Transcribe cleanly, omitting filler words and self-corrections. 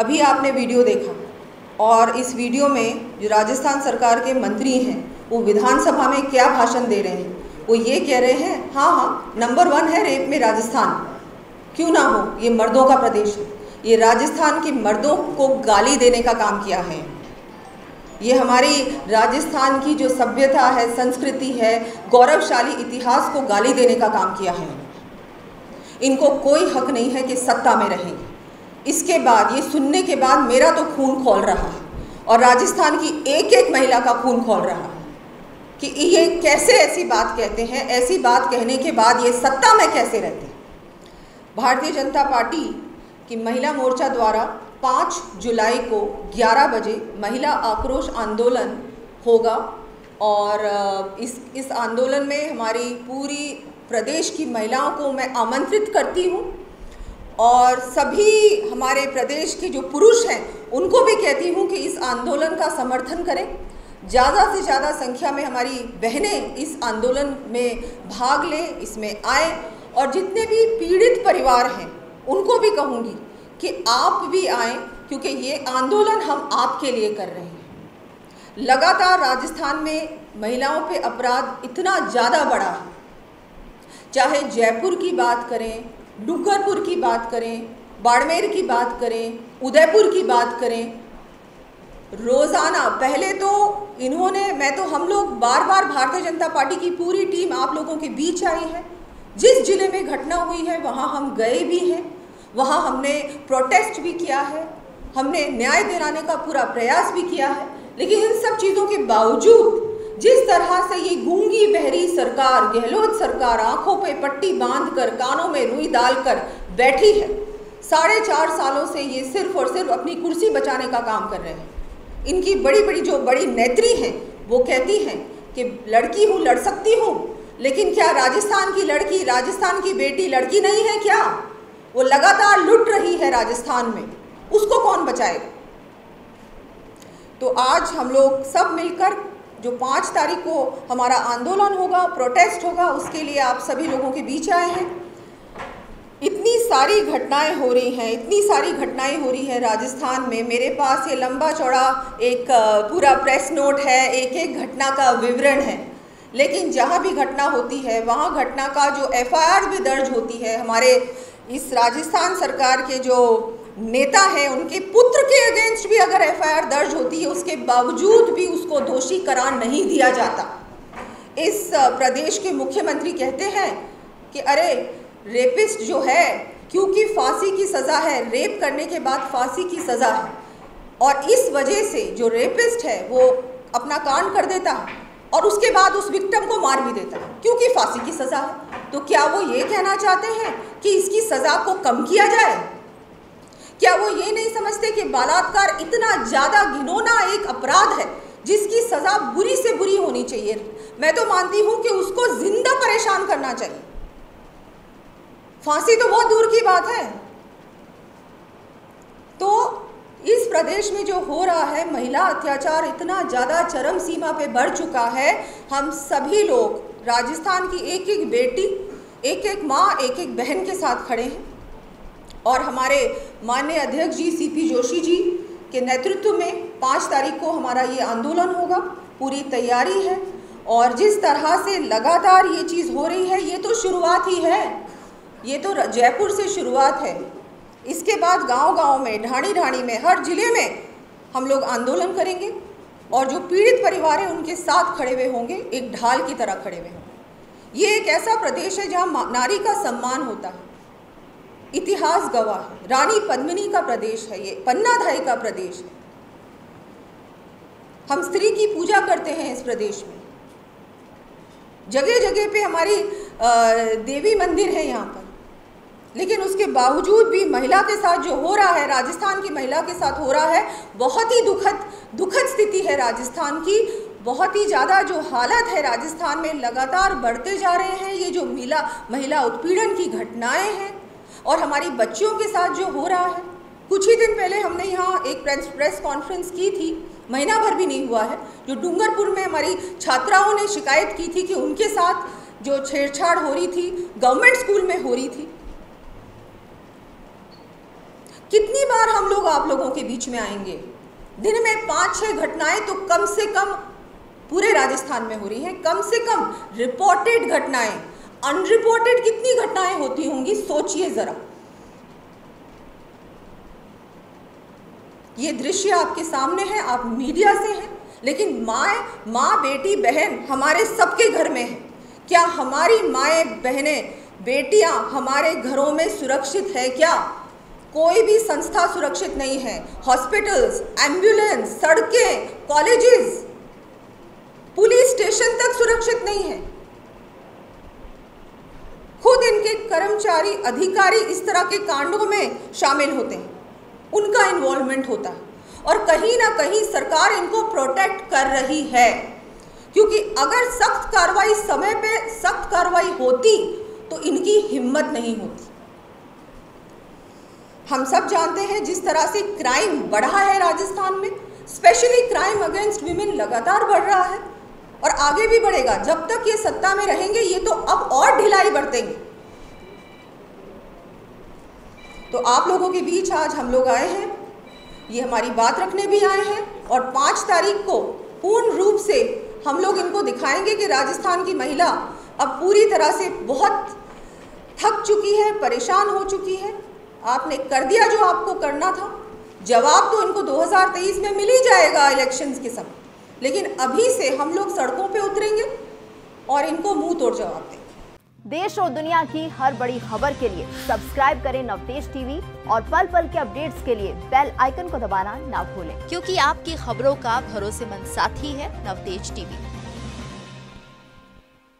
अभी आपने वीडियो देखा और इस वीडियो में जो राजस्थान सरकार के मंत्री हैं वो विधानसभा में क्या भाषण दे रहे हैं, वो ये कह रहे हैं हाँ, नंबर 1 है रेप में राजस्थान। क्यों ना हो, ये मर्दों का प्रदेश है। ये राजस्थान के मर्दों को गाली देने का काम किया है। ये हमारी राजस्थान की जो सभ्यता है, संस्कृति है, गौरवशाली इतिहास को गाली देने का काम किया है। इनको कोई हक नहीं है कि सत्ता में रहेंगे। इसके बाद, ये सुनने के बाद मेरा तो खून खौल रहा है और राजस्थान की एक-एक महिला का खून खौल रहा है कि ये कैसे ऐसी बात कहते हैं, ऐसी बात कहने के बाद ये सत्ता में कैसे रहते हैं। भारतीय जनता पार्टी की महिला मोर्चा द्वारा 5 जुलाई को 11 बजे महिला आक्रोश आंदोलन होगा और इस आंदोलन में हमारी पूरी प्रदेश की महिलाओं को मैं आमंत्रित करती हूँ और सभी हमारे प्रदेश के जो पुरुष हैं उनको भी कहती हूँ कि इस आंदोलन का समर्थन करें। ज़्यादा से ज़्यादा संख्या में हमारी बहनें इस आंदोलन में भाग लें, इसमें आए। और जितने भी पीड़ित परिवार हैं उनको भी कहूँगी कि आप भी आएँ, क्योंकि ये आंदोलन हम आपके लिए कर रहे हैं। लगातार राजस्थान में महिलाओं पे अपराध इतना ज़्यादा बढ़ा है, चाहे जयपुर की बात करें, डूंगरपुर की बात करें, बाड़मेर की बात करें, उदयपुर की बात करें। रोज़ाना पहले तो इन्होंने हम लोग बार-बार भारतीय जनता पार्टी की पूरी टीम आप लोगों के बीच आई है। जिस ज़िले में घटना हुई है वहाँ हम गए भी हैं, वहाँ हमने प्रोटेस्ट भी किया है, हमने न्याय दिलाने का पूरा प्रयास भी किया है। लेकिन इन सब चीज़ों के बावजूद जिस तरह से ये गूंगी बहरी सरकार, गहलोत सरकार आंखों पे पट्टी बांध कर, कानों में रुई डाल कर बैठी है, 4.5 सालों से ये सिर्फ और सिर्फ अपनी कुर्सी बचाने का काम कर रहे हैं। इनकी बड़ी नेत्री हैं वो कहती हैं कि लड़की हूँ, लड़ सकती हूँ, लेकिन क्या राजस्थान की लड़की, राजस्थान की बेटी लड़की नहीं है क्या? वो लगातार लुट रही है राजस्थान में, उसको कौन बचाएगा? तो आज हम लोग सब मिलकर जो 5 तारीख को हमारा आंदोलन होगा, प्रोटेस्ट होगा, उसके लिए आप सभी लोगों के बीच आए हैं। इतनी सारी घटनाएं हो रही हैं, इतनी सारी घटनाएं हो रही हैं राजस्थान में। मेरे पास ये लंबा चौड़ा एक पूरा प्रेस नोट है, एक-एक घटना का विवरण है। लेकिन जहाँ भी घटना होती है वहाँ घटना का जो FIR भी दर्ज होती है, हमारे इस राजस्थान सरकार के जो नेता हैं उनके पुत्र के अगेंस्ट भी अगर FIR दर्ज होती है, उसके बावजूद भी उसको दोषी करार नहीं दिया जाता। इस प्रदेश के मुख्यमंत्री कहते हैं कि अरे रेपिस्ट जो है, क्योंकि फांसी की सज़ा है, रेप करने के बाद फांसी की सज़ा है, और इस वजह से जो रेपिस्ट है वो अपना कांड कर देता है और उसके बाद उस विक्टिम को मार भी देता है क्योंकि फांसी की सज़ा है। तो क्या वो ये कहना चाहते हैं कि इसकी सज़ा को कम किया जाए? क्या वो ये नहीं समझते कि बलात्कार इतना ज़्यादा घिनौना एक अपराध है जिसकी सज़ा बुरी से बुरी होनी चाहिए? मैं तो मानती हूँ कि उसको जिंदा परेशान करना चाहिए, फांसी तो बहुत दूर की बात है। तो इस प्रदेश में जो हो रहा है, महिला अत्याचार इतना ज़्यादा चरम सीमा पे बढ़ चुका है। हम सभी लोग राजस्थान की एक-एक बेटी, एक-एक माँ, एक-एक बहन के साथ खड़े हैं और हमारे माननीय अध्यक्ष जी CP जोशी जी के नेतृत्व में 5 तारीख को हमारा ये आंदोलन होगा, पूरी तैयारी है। और जिस तरह से लगातार ये चीज़ हो रही है, ये तो शुरुआत ही है। ये तो जयपुर से शुरुआत है, इसके बाद गांव-गांव में, ढाणी-ढाणी में, हर ज़िले में हम लोग आंदोलन करेंगे और जो पीड़ित परिवार हैं उनके साथ खड़े हुए होंगे, एक ढाल की तरह खड़े हुए होंगे। ये एक ऐसा प्रदेश है जहां नारी का सम्मान होता है। इतिहास गवाह है, रानी पद्मिनी का प्रदेश है, ये पन्ना धाई का प्रदेश है। हम स्त्री की पूजा करते हैं इस प्रदेश में। जगह जगह पे हमारी देवी मंदिर है यहाँ पर, लेकिन उसके बावजूद भी महिला के साथ जो हो रहा है, राजस्थान की महिला के साथ हो रहा है, बहुत ही दुखद स्थिति है राजस्थान की। बहुत ही ज़्यादा जो हालत है राजस्थान में, लगातार बढ़ते जा रहे हैं। ये जो महिला उत्पीड़न की घटनाएं हैं और हमारी बच्चियों के साथ जो हो रहा है, कुछ ही दिन पहले हमने यहाँ एक प्रेस कॉन्फ्रेंस की थी, महीना भर भी नहीं हुआ है, जो डूंगरपुर में हमारी छात्राओं ने शिकायत की थी कि उनके साथ जो छेड़छाड़ हो रही थी, गवर्नमेंट स्कूल में हो रही थी। कितनी बार हम लोग आप लोगों के बीच में आएंगे। दिन में 5-6 घटनाएं तो कम से कम पूरे राजस्थान में हो रही हैं, कम से कम रिपोर्टेड घटनाएं। अनरिपोर्टेड कितनी घटनाएं होती होंगी, सोचिए जरा। ये दृश्य आपके सामने है, आप मीडिया से हैं, लेकिन माँ बेटी बहन हमारे सबके घर में है। क्या हमारी माएँ बहनें बेटियाँ हमारे घरों में सुरक्षित है? क्या कोई भी संस्था सुरक्षित नहीं है? हॉस्पिटल्स, एम्बुलेंस, सड़कें, कॉलेजेस, पुलिस स्टेशन तक सुरक्षित नहीं है। खुद इनके कर्मचारी, अधिकारी इस तरह के कांडों में शामिल होते हैं, उनका इन्वॉल्वमेंट होता है और कहीं ना कहीं सरकार इनको प्रोटेक्ट कर रही है, क्योंकि अगर सख्त कार्रवाई, समय पे सख्त कार्रवाई होती तो इनकी हिम्मत नहीं होती। हम सब जानते हैं जिस तरह से क्राइम बढ़ा है राजस्थान में, स्पेशली क्राइम अगेंस्ट वीमेन लगातार बढ़ रहा है और आगे भी बढ़ेगा। जब तक ये सत्ता में रहेंगे ये तो अब और ढिलाई बरतेंगे। तो आप लोगों के बीच आज हम लोग आए हैं, ये हमारी बात रखने भी आए हैं और 5 तारीख को पूर्ण रूप से हम लोग इनको दिखाएंगे कि राजस्थान की महिला अब पूरी तरह से बहुत थक चुकी है, परेशान हो चुकी है। आपने कर दिया जो आपको करना था, जवाब तो इनको 2023 में मिल ही जाएगा इलेक्शंस के समय, लेकिन अभी से हम लोग सड़कों पे उतरेंगे और इनको मुंह तोड़ जवाब देंगे। देश और दुनिया की हर बड़ी खबर के लिए सब्सक्राइब करें नवतेज टीवी और पल पल के अपडेट्स के लिए बेल आइकन को दबाना ना भूलें, क्योंकि आपकी खबरों का भरोसेमंद साथी है नवतेज टीवी।